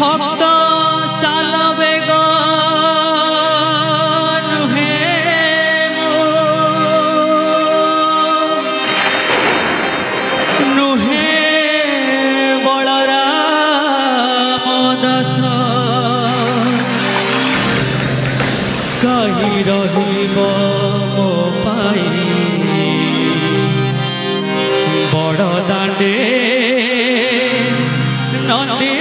ভক্ত সালবেগ নুহে নুহে বলরাম দাস কাহি রহিব মো পাই বড় দাঁড়ে নন্দী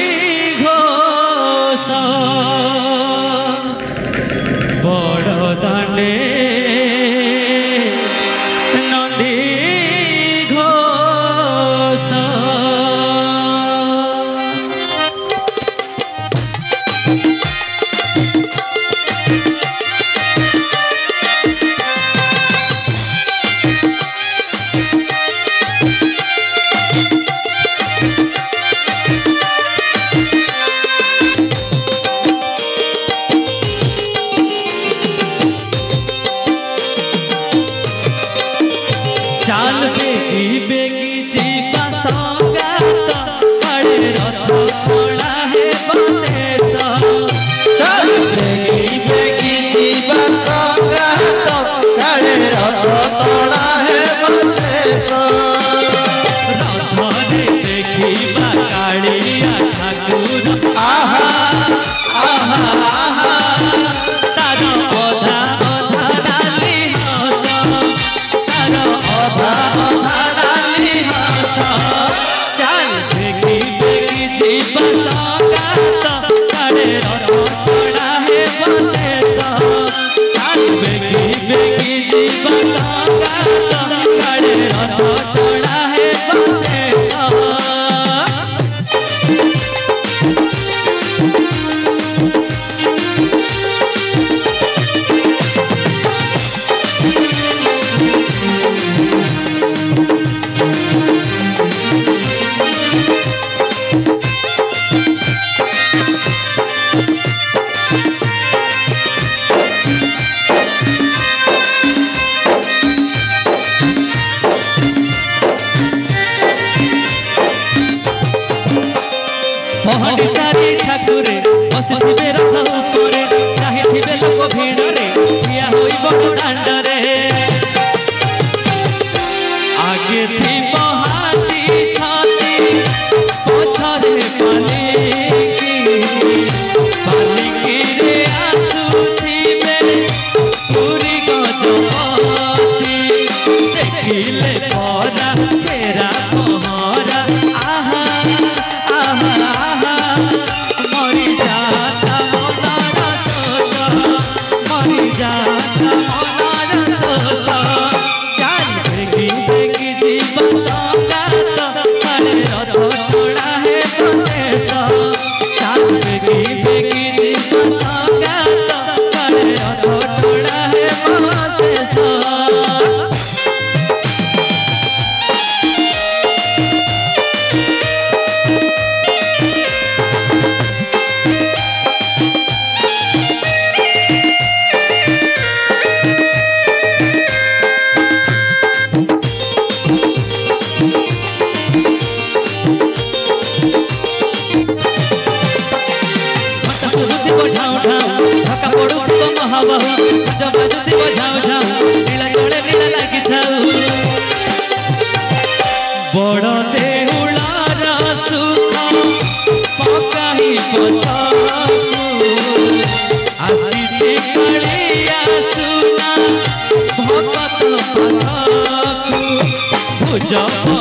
jump।